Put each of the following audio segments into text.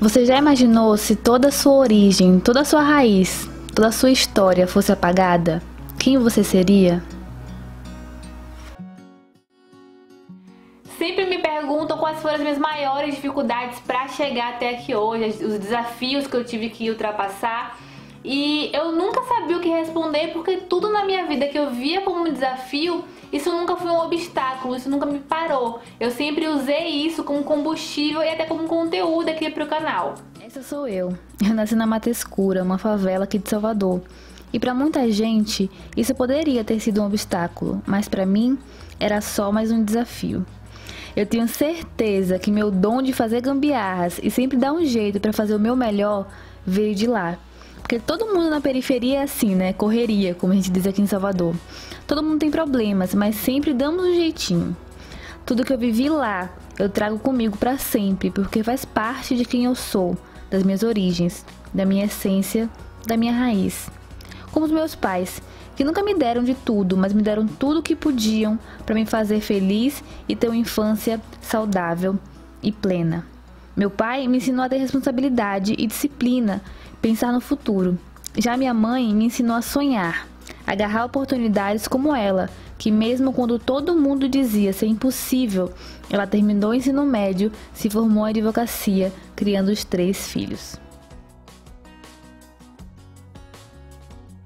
Você já imaginou se toda a sua origem, toda a sua raiz, toda a sua história fosse apagada? Quem você seria? Sempre me perguntam quais foram as minhas maiores dificuldades para chegar até aqui hoje, os desafios que eu tive que ultrapassar. E eu nunca sabia o que responder, porque tudo na minha vida que eu via como um desafio, isso nunca foi um obstáculo, isso nunca me parou. Eu sempre usei isso como combustível e até como conteúdo aqui pro canal. Essa sou eu. Eu nasci na Mata Escura, uma favela aqui de Salvador. E pra muita gente, isso poderia ter sido um obstáculo, mas pra mim, era só mais um desafio. Eu tenho certeza que meu dom de fazer gambiarras e sempre dar um jeito pra fazer o meu melhor, veio de lá. Porque todo mundo na periferia é assim, né? Correria, como a gente diz aqui em Salvador. Todo mundo tem problemas, mas sempre damos um jeitinho. Tudo que eu vivi lá, eu trago comigo pra sempre, porque faz parte de quem eu sou, das minhas origens, da minha essência, da minha raiz. Como os meus pais, que nunca me deram de tudo, mas me deram tudo o que podiam pra me fazer feliz e ter uma infância saudável e plena. Meu pai me ensinou a ter responsabilidade e disciplina, pensar no futuro. Já minha mãe me ensinou a sonhar, agarrar oportunidades como ela, que mesmo quando todo mundo dizia ser impossível, ela terminou o ensino médio, se formou em advocacia, criando os 3 filhos.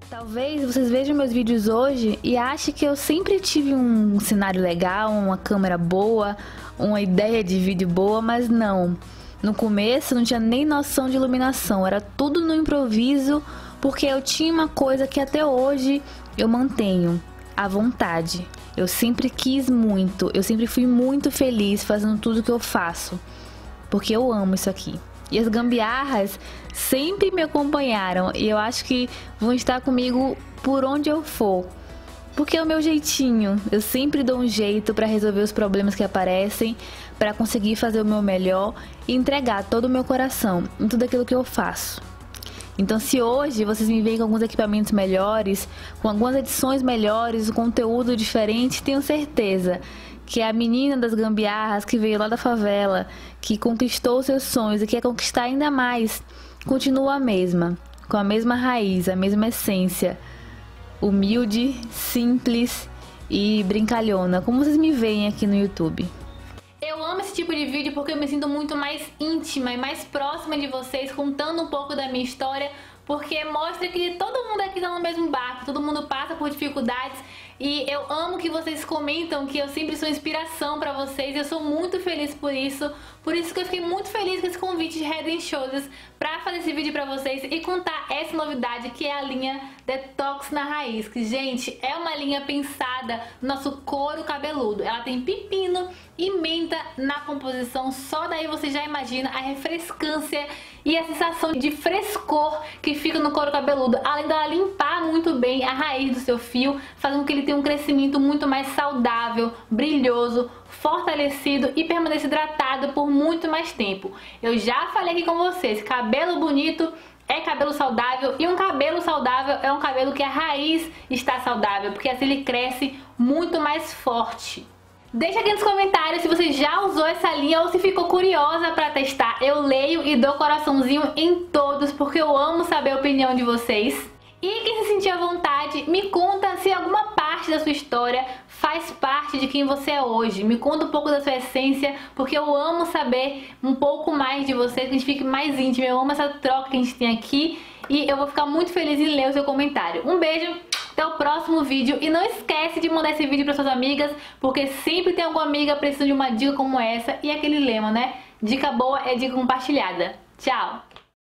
Talvez vocês vejam meus vídeos hoje e achem que eu sempre tive um cenário legal, uma câmera boa, uma ideia de vídeo boa, mas não. No começo não tinha nem noção de iluminação, era tudo no improviso, porque eu tinha uma coisa que até hoje eu mantenho, a vontade. Eu sempre quis muito, eu sempre fui muito feliz fazendo tudo que eu faço, porque eu amo isso aqui. E as gambiarras sempre me acompanharam e eu acho que vão estar comigo por onde eu for. Porque é o meu jeitinho, eu sempre dou um jeito para resolver os problemas que aparecem, para conseguir fazer o meu melhor e entregar todo o meu coração em tudo aquilo que eu faço. Então se hoje vocês me veem com alguns equipamentos melhores, com algumas edições melhores, um conteúdo diferente, tenho certeza que é a menina das gambiarras que veio lá da favela, que conquistou seus sonhos e quer conquistar ainda mais, continua a mesma, com a mesma raiz, a mesma essência. Humilde, simples e brincalhona, como vocês me veem aqui no YouTube. Eu amo esse tipo de vídeo porque eu me sinto muito mais íntima e mais próxima de vocês, contando um pouco da minha história, porque mostra que todo mundo aqui tá no mesmo barco, todo mundo passa por dificuldades. E eu amo que vocês comentam que eu sempre sou inspiração pra vocês, eu sou muito feliz por isso que eu fiquei muito feliz com esse convite de Head and Shoulders pra fazer esse vídeo pra vocês e contar essa novidade que é a linha Detox na Raiz, que, gente, é uma linha pensada no nosso couro cabeludo. Ela tem pepino e menta na composição, só daí você já imagina a refrescância e a sensação de frescor que fica no couro cabeludo, além dela limpar muito bem a raiz do seu fio, fazendo com que ele tem um crescimento muito mais saudável, brilhoso, fortalecido e permanece hidratado por muito mais tempo. Eu já falei aqui com vocês, cabelo bonito é cabelo saudável e um cabelo saudável é um cabelo que a raiz está saudável, porque assim ele cresce muito mais forte. Deixa aqui nos comentários se você já usou essa linha ou se ficou curiosa pra testar. Eu leio e dou coraçãozinho em todos, porque eu amo saber a opinião de vocês. E quem se sentir à vontade, me conta se alguma parte da sua história faz parte de quem você é hoje. Me conta um pouco da sua essência, porque eu amo saber um pouco mais de você, que a gente fique mais íntimo. Eu amo essa troca que a gente tem aqui e eu vou ficar muito feliz em ler o seu comentário. Um beijo, até o próximo vídeo. E não esquece de mandar esse vídeo para suas amigas, porque sempre tem alguma amiga precisando de uma dica como essa. E aquele lema, né? Dica boa é dica compartilhada. Tchau!